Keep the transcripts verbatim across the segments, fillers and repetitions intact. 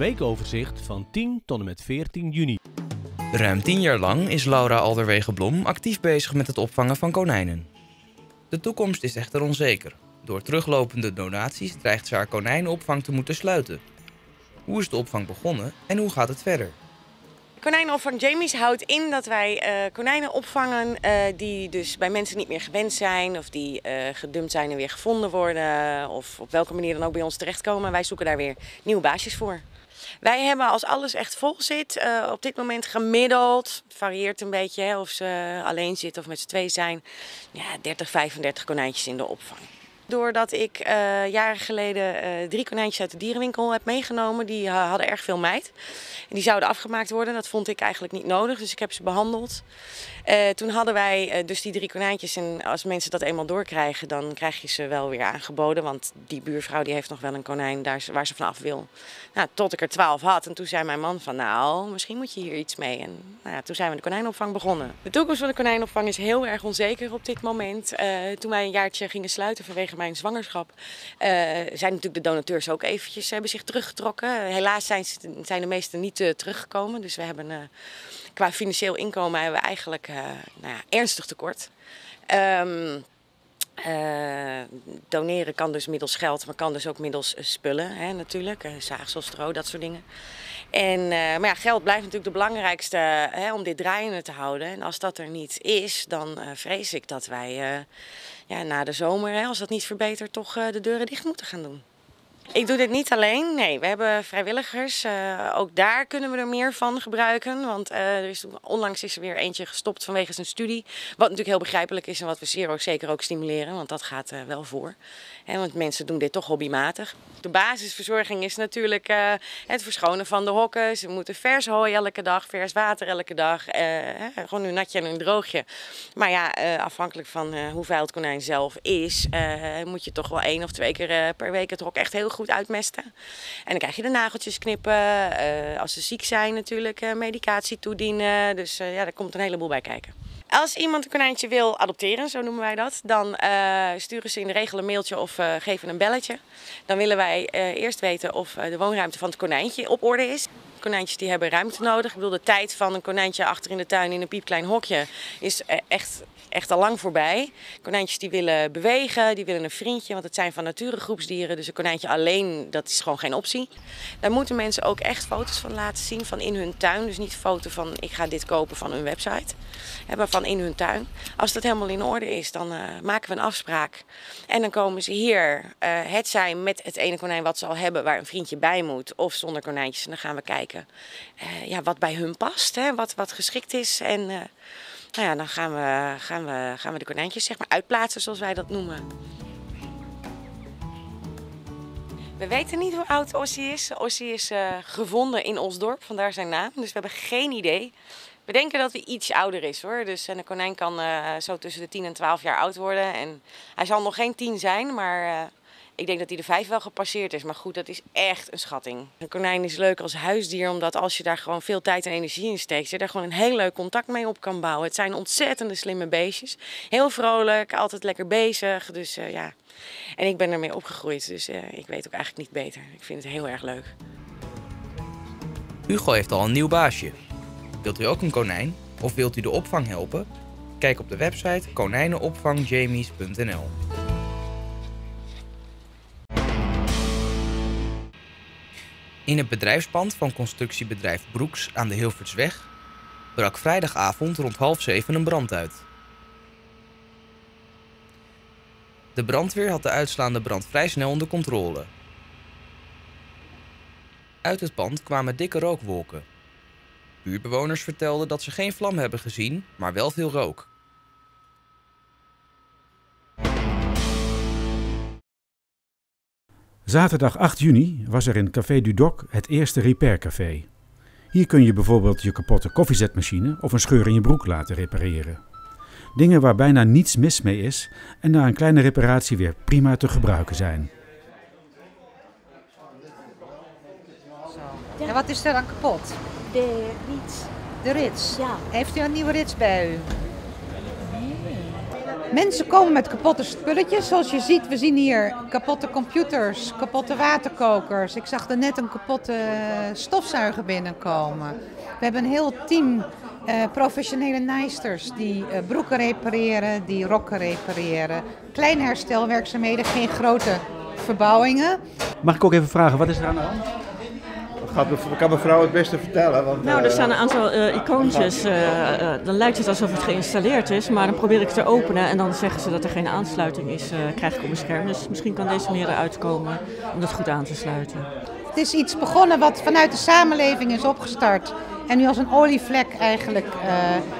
weekoverzicht van tien tot en met veertien juni. Ruim tien jaar lang is Laura Alderwege-Blom actief bezig met het opvangen van konijnen. De toekomst is echter onzeker. Door teruglopende donaties dreigt ze haar konijnenopvang te moeten sluiten. Hoe is de opvang begonnen en hoe gaat het verder? Konijnenopvang Jamie's houdt in dat wij uh, konijnen opvangen uh, die dus bij mensen niet meer gewend zijn of die uh, gedumpt zijn en weer gevonden worden of op welke manier dan ook bij ons terechtkomen. En wij zoeken daar weer nieuwe baasjes voor. Wij hebben, als alles echt vol zit, uh, op dit moment gemiddeld, het varieert een beetje hè, of ze alleen zitten of met z'n twee zijn, ja, dertig, vijfendertig konijntjes in de opvang. Doordat ik uh, jaren geleden uh, drie konijntjes uit de dierenwinkel heb meegenomen. Die uh, hadden erg veel mijt. En die zouden afgemaakt worden. Dat vond ik eigenlijk niet nodig. Dus ik heb ze behandeld. Uh, toen hadden wij uh, dus die drie konijntjes. En als mensen dat eenmaal doorkrijgen, dan krijg je ze wel weer aangeboden. Want die buurvrouw die heeft nog wel een konijn daar, waar ze vanaf wil. Nou, tot ik er twaalf had. En toen zei mijn man van, nou, misschien moet je hier iets mee. En nou, toen zijn we de konijnenopvang begonnen. De toekomst van de konijnenopvang is heel erg onzeker op dit moment. Uh, toen wij een jaartje gingen sluiten vanwege mijn zwangerschap, uh, zijn natuurlijk de donateurs ook eventjes, hebben zich teruggetrokken. Helaas zijn, zijn de meesten niet uh, teruggekomen. Dus we hebben uh, qua financieel inkomen hebben we eigenlijk uh, nou ja, ernstig tekort. Um, uh, doneren kan dus middels geld, maar kan dus ook middels uh, spullen hè, natuurlijk. Uh, zaagsel, stro, dat soort dingen. En, uh, maar ja, geld blijft natuurlijk de belangrijkste hè, om dit draaiende te houden. En als dat er niet is, dan uh, vrees ik dat wij uh, ja, na de zomer, hè, als dat niet verbetert, toch uh, de deuren dicht moeten gaan doen. Ik doe dit niet alleen. Nee, we hebben vrijwilligers. Uh, ook daar kunnen we er meer van gebruiken. Want uh, er is, onlangs is er weer eentje gestopt vanwege zijn studie. Wat natuurlijk heel begrijpelijk is en wat we zeer ook, zeker ook stimuleren. Want dat gaat uh, wel voor. He, want mensen doen dit toch hobbymatig. De basisverzorging is natuurlijk uh, het verschonen van de hokken. Ze moeten vers hooi elke dag, vers water elke dag. Uh, he, gewoon een natje en een droogje. Maar ja, uh, afhankelijk van uh, hoe vuil het konijn zelf is, uh, moet je toch wel één of twee keer uh, per week het hok echt heel goed goed uitmesten. En dan krijg je de nageltjes knippen. Uh, als ze ziek zijn natuurlijk uh, medicatie toedienen. Dus uh, ja, daar komt een heleboel bij kijken. Als iemand een konijntje wil adopteren, zo noemen wij dat, dan uh, sturen ze in de regel een mailtje of uh, geven een belletje. Dan willen wij uh, eerst weten of uh, de woonruimte van het konijntje op orde is. Konijntjes die hebben ruimte nodig. Ik bedoel, de tijd van een konijntje achter in de tuin in een piepklein hokje is uh, echt, echt al lang voorbij. Konijntjes die willen bewegen, die willen een vriendje, want het zijn van nature groepsdieren. Dus een konijntje alleen, dat is gewoon geen optie. Daar moeten mensen ook echt foto's van laten zien, van in hun tuin. Dus niet foto van ik ga dit kopen van hun website, maar van in hun tuin. Als dat helemaal in orde is, dan uh, maken we een afspraak. En dan komen ze hier, uh, het zij met het ene konijn wat ze al hebben, waar een vriendje bij moet, of zonder konijntjes. En dan gaan we kijken uh, ja, wat bij hun past, hè, wat, wat geschikt is. En uh, nou ja, dan gaan we, gaan, we, gaan we de konijntjes zeg maar uitplaatsen, zoals wij dat noemen. We weten niet hoe oud Ossie is. Ossie is uh, gevonden in Osdorp, vandaar zijn naam. Dus we hebben geen idee. We denken dat hij iets ouder is hoor. Dus een konijn kan uh, zo tussen de tien en twaalf jaar oud worden. En hij zal nog geen tien zijn, maar uh, ik denk dat hij de vijf wel gepasseerd is. Maar goed, dat is echt een schatting. Een konijn is leuk als huisdier, omdat als je daar gewoon veel tijd en energie in steekt, je daar gewoon een heel leuk contact mee op kan bouwen. Het zijn ontzettende slimme beestjes. Heel vrolijk, altijd lekker bezig. Dus uh, ja. En ik ben ermee opgegroeid, dus uh, ik weet ook eigenlijk niet beter. Ik vind het heel erg leuk. Hugo heeft al een nieuw baasje. Wilt u ook een konijn? Of wilt u de opvang helpen? Kijk op de website konijnenopvangjamies punt n l. In het bedrijfspand van constructiebedrijf Broeks aan de Hilversweg brak vrijdagavond rond half zeven een brand uit. De brandweer had de uitslaande brand vrij snel onder controle. Uit het pand kwamen dikke rookwolken. Buurtbewoners vertelden dat ze geen vlam hebben gezien, maar wel veel rook. Zaterdag acht juni was er in Café Dudok het eerste repaircafé. Hier kun je bijvoorbeeld je kapotte koffiezetmachine of een scheur in je broek laten repareren. Dingen waar bijna niets mis mee is en na een kleine reparatie weer prima te gebruiken zijn. En wat is er dan kapot? De rits. De rits? Ja. Heeft u een nieuwe rits bij u? Nee. Mensen komen met kapotte spulletjes. Zoals je ziet, we zien hier kapotte computers, kapotte waterkokers. Ik zag er net een kapotte stofzuiger binnenkomen. We hebben een heel team uh, professionele naaisters die uh, broeken repareren, die rokken repareren. Kleine herstelwerkzaamheden, geen grote verbouwingen. Mag ik ook even vragen, wat is er aan de hand? Ik kan mevrouw het beste vertellen. Want, nou, er staan een aantal uh, icoontjes. Uh, uh, dan lijkt het alsof het geïnstalleerd is, maar dan probeer ik het te openen en dan zeggen ze dat er geen aansluiting is. Uh, krijg ik op mijn scherm. Dus misschien kan deze meneer eruit komen om dat goed aan te sluiten. Het is iets begonnen wat vanuit de samenleving is opgestart en nu als een olievlek eigenlijk uh,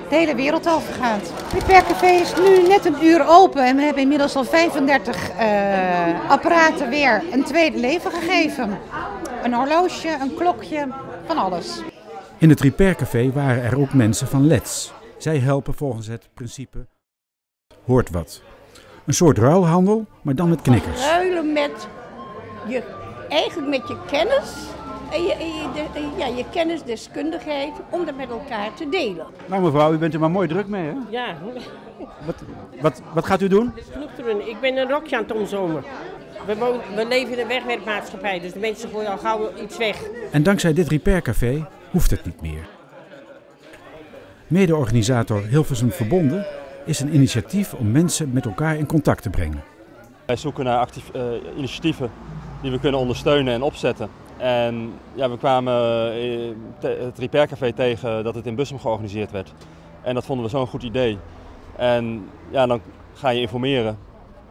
de hele wereld over gaat. Repaircafé is nu net een uur open en we hebben inmiddels al vijfendertig uh, apparaten weer een tweede leven gegeven. Een horloge, een klokje, van alles. In het Repaircafé waren er ook mensen van L E D's. Zij helpen volgens het principe hoort wat. Een soort ruilhandel, maar dan met knikkers. Ruilen met je, eigenlijk met je kennis en je, je, de, ja, je kennisdeskundigheid om dat met elkaar te delen. Nou mevrouw, u bent er maar mooi druk mee hè? Ja. Wat, wat, wat gaat u doen? Ik ben een rokje aan het omzomen. We, wonen, we leven in een wegwerpmaatschappij, dus de mensen gooien al gauw iets weg. En dankzij dit Repaircafé hoeft het niet meer. Mede-organisator Hilversum Verbonden is een initiatief om mensen met elkaar in contact te brengen. Wij zoeken naar actief, uh, initiatieven die we kunnen ondersteunen en opzetten. En ja, we kwamen uh, het Repaircafé tegen dat het in Bussum georganiseerd werd. En dat vonden we zo'n goed idee. En ja, dan ga je informeren.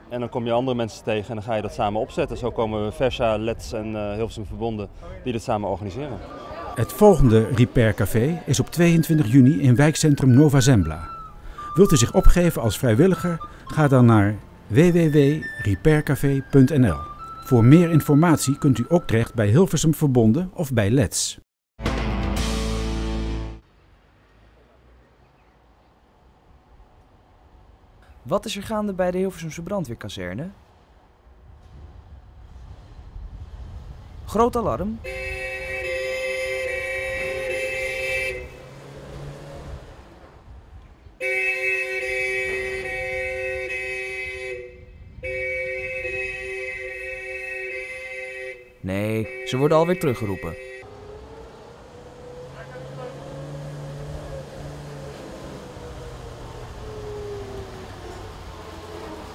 En dan kom je andere mensen tegen en dan ga je dat samen opzetten. Zo komen we Versa, L E D's en uh, Hilversum Verbonden die dit samen organiseren. Het volgende Repaircafé is op tweeëntwintig juni in wijkcentrum Nova Zembla. Wilt u zich opgeven als vrijwilliger? Ga dan naar w w w punt repaircafé punt n l. Voor meer informatie kunt u ook terecht bij Hilversum Verbonden of bij L E D's. Wat is er gaande bij de Hilversumse brandweerkazerne? Groot alarm. Nee, ze worden alweer teruggeroepen.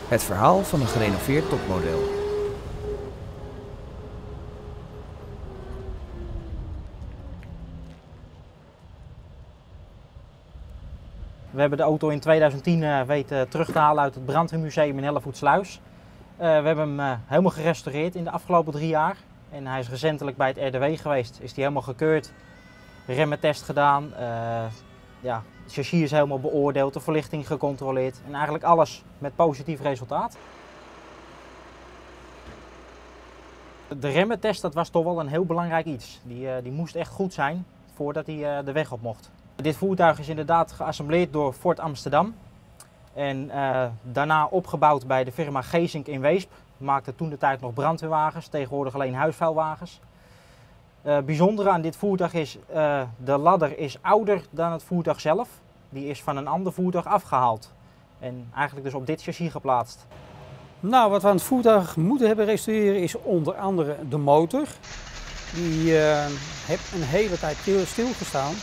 Het verhaal van een gerenoveerd topmodel. We hebben de auto in tweeduizend tien weten terug te halen uit het brandweermuseum in Hellevoetsluis. Uh, we hebben hem helemaal gerestaureerd in de afgelopen drie jaar. En hij is recentelijk bij het R D W geweest. Is hij helemaal gekeurd, remmetest gedaan, uh, ja. Het chassis is helemaal beoordeeld, de verlichting gecontroleerd en eigenlijk alles met positief resultaat. De remmetest, dat was toch wel een heel belangrijk iets. Die, die moest echt goed zijn voordat hij de weg op mocht. Dit voertuig is inderdaad geassembleerd door Ford Amsterdam en uh, daarna opgebouwd bij de firma Geesink in Weesp. Maakte toen de tijd nog brandweerwagens, tegenwoordig alleen huisvuilwagens. Het uh, bijzondere aan dit voertuig is, uh, de ladder is ouder dan het voertuig zelf. Die is van een ander voertuig afgehaald en eigenlijk dus op dit chassis geplaatst. Nou, wat we aan het voertuig moeten hebben restaureren is onder andere de motor. Die uh, heeft een hele tijd stilgestaan.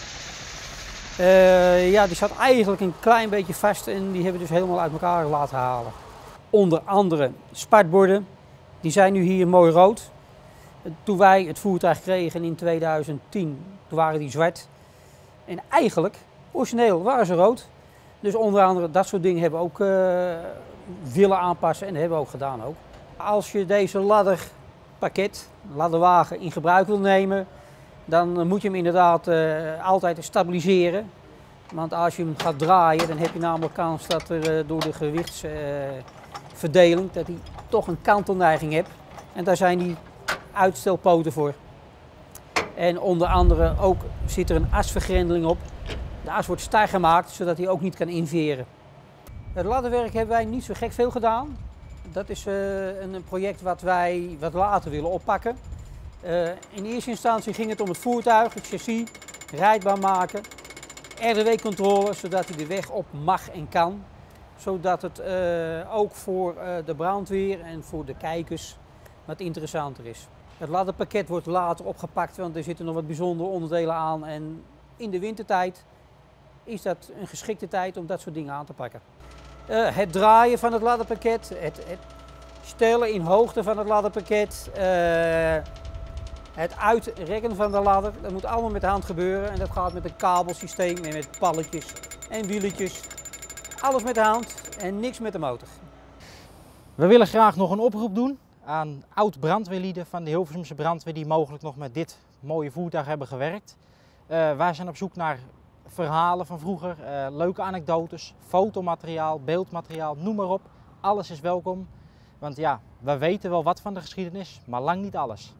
Uh, ja, die zat eigenlijk een klein beetje vast en die hebben we dus helemaal uit elkaar laten halen. Onder andere spartborden, die zijn nu hier mooi rood. Toen wij het voertuig kregen in tweeduizend tien, toen waren die zwart. En eigenlijk, origineel waren ze rood. Dus onder andere dat soort dingen hebben we ook uh, willen aanpassen en dat hebben we ook gedaan ook. Als je deze ladderpakket, ladderwagen, in gebruik wil nemen, dan moet je hem inderdaad uh, altijd stabiliseren. Want als je hem gaat draaien, dan heb je namelijk kans dat er uh, door de gewichtsverdeling, uh, dat hij toch een kantelneiging hebt. En daar zijn die uitstelpoten voor. En onder andere ook zit er een asvergrendeling op. De as wordt stijf gemaakt zodat hij ook niet kan inveren. Het ladderwerk hebben wij niet zo gek veel gedaan. Dat is uh, een project wat wij wat later willen oppakken. Uh, in eerste instantie ging het om het voertuig, het chassis, rijdbaar maken, R D W-controle zodat hij de weg op mag en kan. zodat het uh, ook voor uh, de brandweer en voor de kijkers wat interessanter is. Het ladderpakket wordt later opgepakt, want er zitten nog wat bijzondere onderdelen aan. En in de wintertijd is dat een geschikte tijd om dat soort dingen aan te pakken. Uh, het draaien van het ladderpakket, het, het stellen in hoogte van het ladderpakket, uh, het uitrekken van de ladder. Dat moet allemaal met de hand gebeuren en dat gaat met een kabelsysteem en met palletjes en wieletjes. Alles met de hand en niks met de motor. We willen graag nog een oproep doen aan oud-brandweerlieden van de Hilversumse brandweer die mogelijk nog met dit mooie voertuig hebben gewerkt. Uh, wij zijn op zoek naar verhalen van vroeger, uh, leuke anekdotes, fotomateriaal, beeldmateriaal, noem maar op. Alles is welkom, want ja, we weten wel wat van de geschiedenis, maar lang niet alles.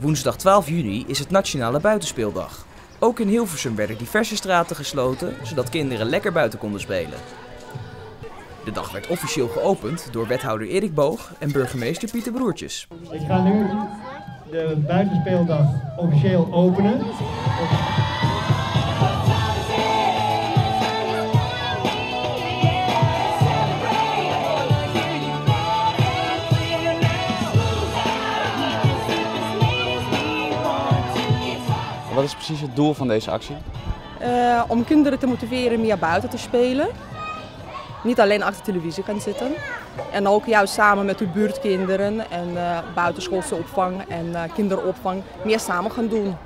Woensdag twaalf juni is het Nationale Buitenspeeldag. Ook in Hilversum werden diverse straten gesloten, zodat kinderen lekker buiten konden spelen. De dag werd officieel geopend door wethouder Erik Boog en burgemeester Pieter Broertjes. Ik ga nu de Buitenspeeldag officieel openen. Wat is precies het doel van deze actie? Uh, om kinderen te motiveren meer buiten te spelen. Niet alleen achter televisie gaan zitten. En ook juist samen met de buurtkinderen en uh, buitenschoolse opvang en uh, kinderopvang meer samen gaan doen.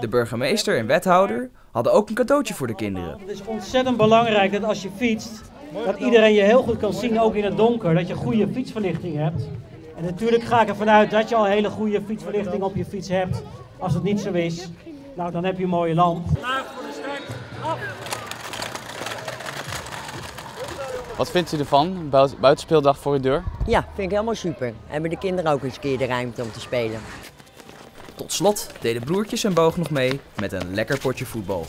De burgemeester en wethouder hadden ook een cadeautje voor de kinderen. Het is ontzettend belangrijk dat als je fietst, dat iedereen je heel goed kan zien, ook in het donker. Dat je goede fietsverlichting hebt. En natuurlijk ga ik ervan uit dat je al hele goede fietsverlichting op je fiets hebt. Als het niet zo is. Nou, dan heb je een mooie lamp. Laag voor de start, af! Wat vindt u ervan? Buitenspeeldag voor uw deur? Ja, vind ik helemaal super. Hebben de kinderen ook eens een keer de ruimte om te spelen. Tot slot deden Broertjes en Boog nog mee met een lekker potje voetbal.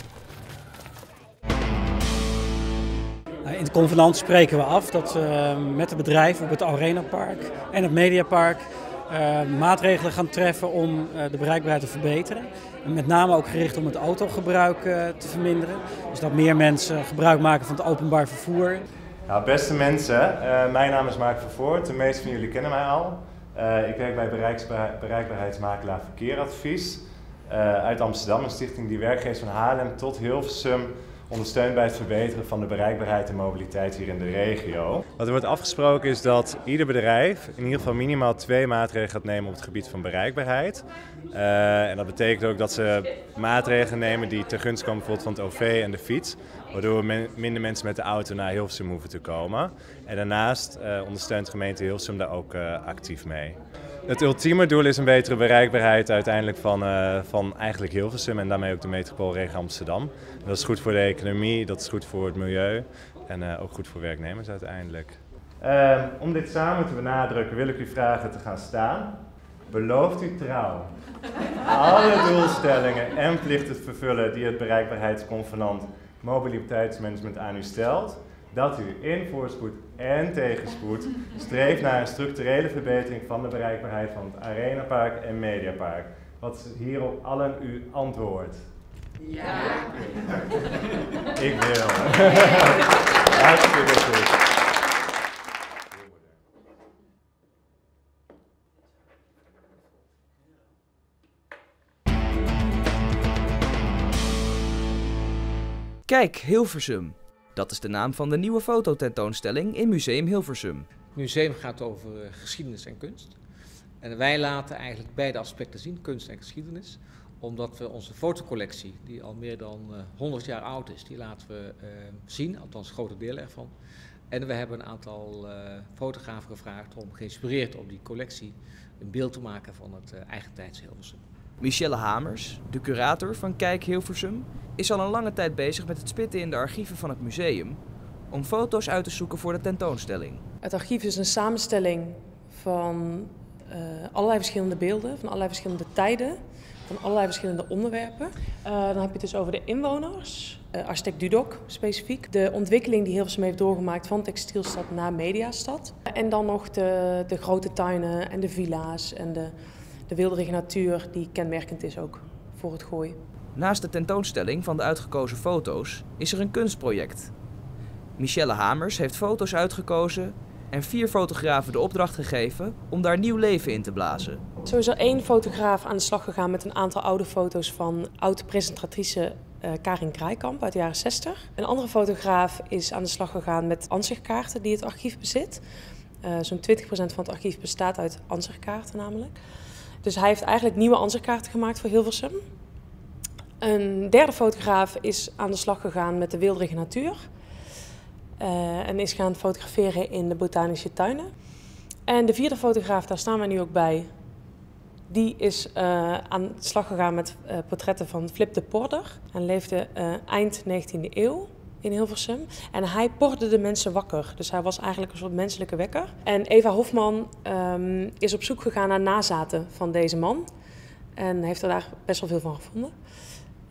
In het convenant spreken we af dat we met de bedrijven op het Arenapark en het Mediapark Uh, maatregelen gaan treffen om uh, de bereikbaarheid te verbeteren. En met name ook gericht om het autogebruik uh, te verminderen. Dus dat meer mensen gebruik maken van het openbaar vervoer. Nou, beste mensen, uh, mijn naam is Mark Vervoort. De meeste van jullie kennen mij al. Uh, ik werk bij Bereikbaar, Bereikbaarheidsmakelaar Verkeeradvies uh, uit Amsterdam. Een stichting die werk geeft van Haarlem tot Hilversum. Ondersteund bij het verbeteren van de bereikbaarheid en mobiliteit hier in de regio. Wat er wordt afgesproken is dat ieder bedrijf in ieder geval minimaal twee maatregelen gaat nemen op het gebied van bereikbaarheid. Uh, en dat betekent ook dat ze maatregelen nemen die ten gunste komen bijvoorbeeld van het O V en de fiets. Waardoor men, minder mensen met de auto naar Hilversum hoeven te komen. En daarnaast uh, ondersteunt de gemeente Hilversum daar ook uh, actief mee. Het ultieme doel is een betere bereikbaarheid uiteindelijk van, uh, van eigenlijk Hilversum en daarmee ook de metropoolregio Amsterdam. Dat is goed voor de economie, dat is goed voor het milieu en uh, ook goed voor werknemers uiteindelijk. Uh, om dit samen te benadrukken wil ik u vragen te gaan staan. Belooft u trouw alle doelstellingen en plichten te vervullen die het bereikbaarheidsconvenant mobiliteitsmanagement aan u stelt, dat u in voorspoed en tegenspoed streeft naar een structurele verbetering van de bereikbaarheid van het Arenapark en Mediapark. Wat is hierop allen uw antwoord? Ja! Ik wil. Hartstikke goed. Kijk, Hilversum. Dat is de naam van de nieuwe fototentoonstelling in Museum Hilversum. Het museum gaat over geschiedenis en kunst. En wij laten eigenlijk beide aspecten zien, kunst en geschiedenis. Omdat we onze fotocollectie, die al meer dan honderd jaar oud is, die laten we uh, zien. Althans grote delen ervan. En we hebben een aantal uh, fotografen gevraagd om, geïnspireerd op die collectie, een beeld te maken van het uh, eigentijds Hilversum. Michelle Hamers, de curator van Kijk Hilversum, is al een lange tijd bezig met het spitten in de archieven van het museum om foto's uit te zoeken voor de tentoonstelling. Het archief is een samenstelling van uh, allerlei verschillende beelden, van allerlei verschillende tijden, van allerlei verschillende onderwerpen. Uh, dan heb je het dus over de inwoners, uh, architect Dudok specifiek. De ontwikkeling die Hilversum heeft doorgemaakt van textielstad naar mediastad. Uh, en dan nog de, de grote tuinen en de villa's en de, de weelderige natuur die kenmerkend is ook voor het Gooi. Naast de tentoonstelling van de uitgekozen foto's is er een kunstproject. Michelle Hamers heeft foto's uitgekozen en vier fotografen de opdracht gegeven om daar nieuw leven in te blazen. Zo is er één fotograaf aan de slag gegaan met een aantal oude foto's van oud-presentatrice uh, Karin Kraaikamp uit de jaren zestig. Een andere fotograaf is aan de slag gegaan met ansichtkaarten die het archief bezit. Uh, Zo'n twintig procent van het archief bestaat uit ansichtkaarten namelijk. Dus hij heeft eigenlijk nieuwe ansichtkaarten gemaakt voor Hilversum. Een derde fotograaf is aan de slag gegaan met de weelderige natuur. Uh, en is gaan fotograferen in de botanische tuinen. En de vierde fotograaf, daar staan wij nu ook bij, die is uh, aan de slag gegaan met uh, portretten van Flip de Porter. En leefde uh, eind negentiende eeuw in Hilversum. En hij porde de mensen wakker, dus hij was eigenlijk een soort menselijke wekker. En Eva Hofman um, is op zoek gegaan naar nazaten van deze man. En heeft er daar best wel veel van gevonden.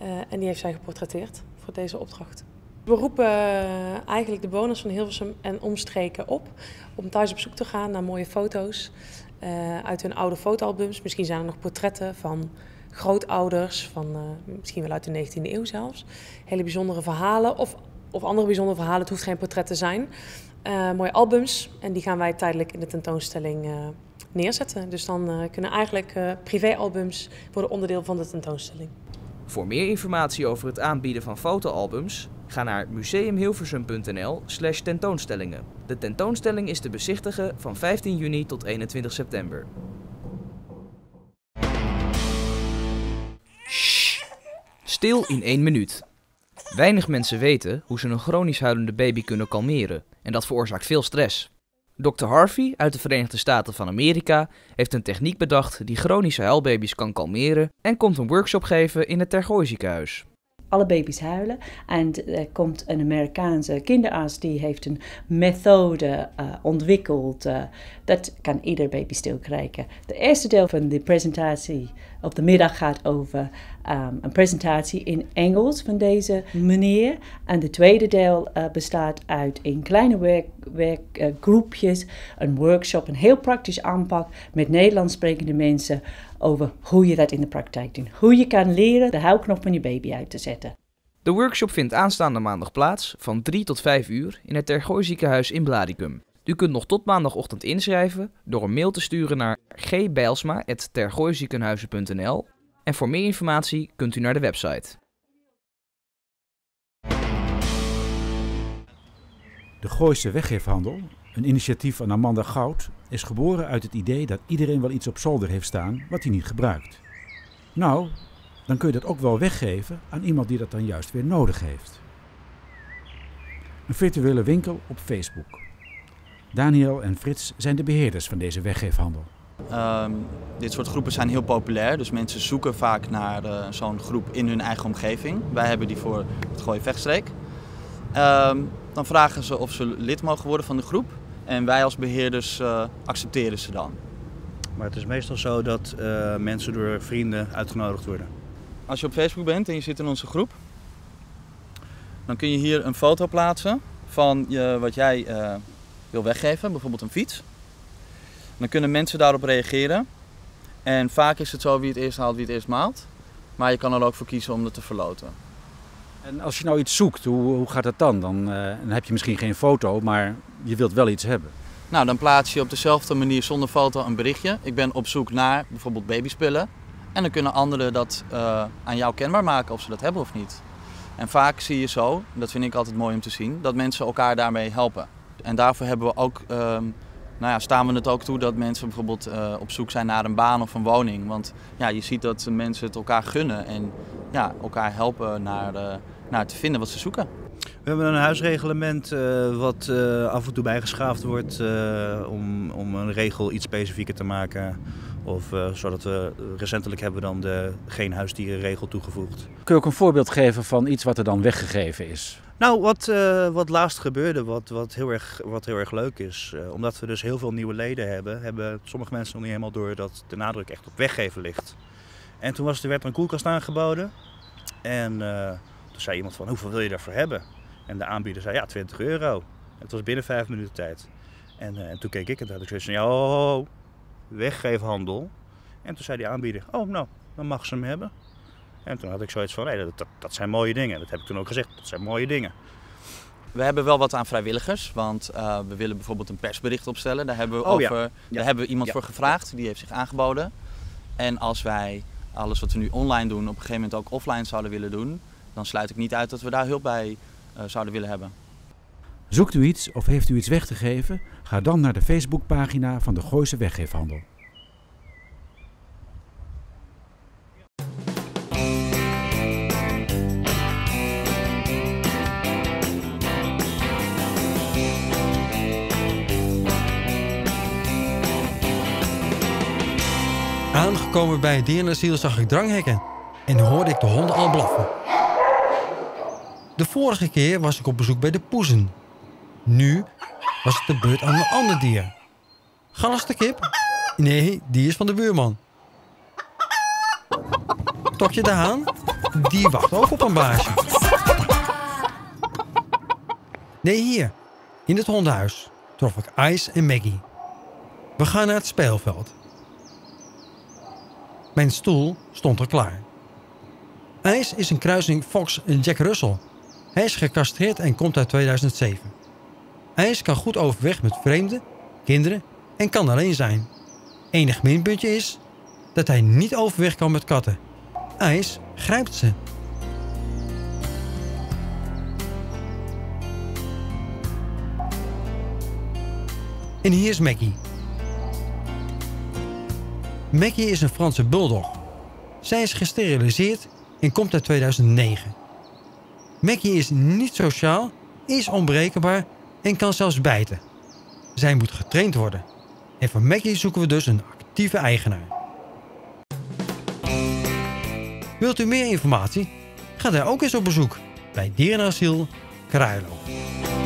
Uh, en die heeft zij geportretteerd voor deze opdracht. We roepen eigenlijk de bewoners van Hilversum en omstreken op om thuis op zoek te gaan naar mooie foto's uh, uit hun oude fotoalbums. Misschien zijn er nog portretten van grootouders, van, uh, misschien wel uit de negentiende eeuw zelfs. Hele bijzondere verhalen of, of andere bijzondere verhalen, het hoeft geen portret te zijn. Uh, mooie albums en die gaan wij tijdelijk in de tentoonstelling uh, neerzetten. Dus dan uh, kunnen eigenlijk uh, privéalbums worden onderdeel van de tentoonstelling. Voor meer informatie over het aanbieden van fotoalbums, ga naar museumhilversum punt n l slash tentoonstellingen. De tentoonstelling is te bezichtigen van vijftien juni tot eenentwintig september. Shh. Stil in één minuut. Weinig mensen weten hoe ze een chronisch huilende baby kunnen kalmeren en dat veroorzaakt veel stress. dokter Harvey uit de Verenigde Staten van Amerika heeft een techniek bedacht die chronische huilbaby's kan kalmeren en komt een workshop geven in het Tergooi-ziekenhuis. Alle baby's huilen en er komt een Amerikaanse kinderarts die heeft een methode uh, ontwikkeld. Uh, dat kan ieder baby stil krijgen. De eerste deel van de presentatie op de middag gaat over um, een presentatie in Engels van deze meneer. En de tweede deel uh, bestaat uit in kleine werk, werk, uh, groepjes, een workshop, een heel praktisch aanpak met Nederlands sprekende mensen over hoe je dat in de praktijk doet. Hoe je kan leren de huilknop van je baby uit te zetten. De workshop vindt aanstaande maandag plaats van drie tot vijf uur in het Tergooi-ziekenhuis in Blaricum. U kunt nog tot maandagochtend inschrijven door een mail te sturen naar g bijlsma apenstaartje tergooi ziekenhuizen punt n l en voor meer informatie kunt u naar de website. De Gooise Weggeefhandel, een initiatief van Amanda Goud, is geboren uit het idee dat iedereen wel iets op zolder heeft staan wat hij niet gebruikt. Nou, dan kun je dat ook wel weggeven aan iemand die dat dan juist weer nodig heeft. Een virtuele winkel op Facebook. Daniel en Frits zijn de beheerders van deze weggeefhandel. Um, dit soort groepen zijn heel populair, dus mensen zoeken vaak naar uh, zo'n groep in hun eigen omgeving. Wij hebben die voor het Gooi-Vechtstreek. Um, dan vragen ze of ze lid mogen worden van de groep en wij als beheerders uh, accepteren ze dan. Maar het is meestal zo dat uh, mensen door vrienden uitgenodigd worden. Als je op Facebook bent en je zit in onze groep, dan kun je hier een foto plaatsen van uh, wat jij uh, wil weggeven, bijvoorbeeld een fiets. Dan kunnen mensen daarop reageren. En vaak is het zo wie het eerst haalt, wie het eerst maalt. Maar je kan er ook voor kiezen om dat te verloten. En als je nou iets zoekt, hoe, hoe gaat dat dan? Dan, uh, dan heb je misschien geen foto, maar je wilt wel iets hebben. Nou, dan plaats je op dezelfde manier zonder foto een berichtje. Ik ben op zoek naar bijvoorbeeld babyspullen. En dan kunnen anderen dat uh, aan jou kenbaar maken of ze dat hebben of niet. En vaak zie je zo, dat vind ik altijd mooi om te zien, dat mensen elkaar daarmee helpen. En daarvoor hebben we ook, uh, nou ja, staan we het ook toe dat mensen bijvoorbeeld uh, op zoek zijn naar een baan of een woning. Want ja, je ziet dat mensen het elkaar gunnen en ja, elkaar helpen naar, uh, naar te vinden wat ze zoeken. We hebben een huisreglement uh, wat uh, af en toe bijgeschaafd wordt uh, om, om een regel iets specifieker te maken. Of uh, zodat we recentelijk hebben we dan de geen huisdierenregel toegevoegd. Kun je ook een voorbeeld geven van iets wat er dan weggegeven is? Nou, wat, uh, wat laatst gebeurde, wat, wat, heel erg, wat heel erg leuk is. Uh, omdat we dus heel veel nieuwe leden hebben, hebben sommige mensen nog niet helemaal door dat de nadruk echt op weggeven ligt. En toen was, werd er een koelkast aangeboden. En uh, toen zei iemand van, hoeveel wil je daarvoor hebben? En de aanbieder zei, ja, twintig euro. En het was binnen vijf minuten tijd. En, uh, en toen keek ik en toen had ik zoiets van, ja, ho, ho, ho, weggeefhandel. En toen zei die aanbieder, oh, nou, dan mag ze hem hebben. En toen had ik zoiets van, hey, dat, dat, dat zijn mooie dingen. Dat heb ik toen ook gezegd, dat zijn mooie dingen. We hebben wel wat aan vrijwilligers, want uh, we willen bijvoorbeeld een persbericht opstellen. Daar hebben we, oh, over, ja. Ja. Daar hebben we iemand ja. voor gevraagd, die heeft zich aangeboden. En als wij alles wat we nu online doen op een gegeven moment ook offline zouden willen doen, dan sluit ik niet uit dat we daar hulp bij uh, zouden willen hebben. Zoekt u iets of heeft u iets weg te geven? Ga dan naar de Facebookpagina van de Gooise Weggeefhandel. Aangekomen bij het dierenasiel zag ik dranghekken en hoorde ik de honden al blaffen. De vorige keer was ik op bezoek bij de poezen. Nu was het de beurt aan een ander dier. Galsterkip? Nee, die is van de buurman. Tokje de haan? Die wacht ook op een baasje. Nee, hier, in het hondenhuis, trof ik Ice en Maggie. We gaan naar het speelveld. Mijn stoel stond al klaar. Ice is een kruising Fox en Jack Russell. Hij is gecastreerd en komt uit tweeduizend zeven. Ice kan goed overweg met vreemden, kinderen en kan alleen zijn. Enig minpuntje is dat hij niet overweg kan met katten. Ice grijpt ze. En hier is Maggie. Maggie is een Franse bulldog. Zij is gesteriliseerd en komt uit tweeduizend negen. Maggie is niet sociaal, is onberekenbaar en kan zelfs bijten. Zij moet getraind worden. En voor Maggie zoeken we dus een actieve eigenaar. Wilt u meer informatie? Ga daar ook eens op bezoek bij Dierenasiel Kruilo.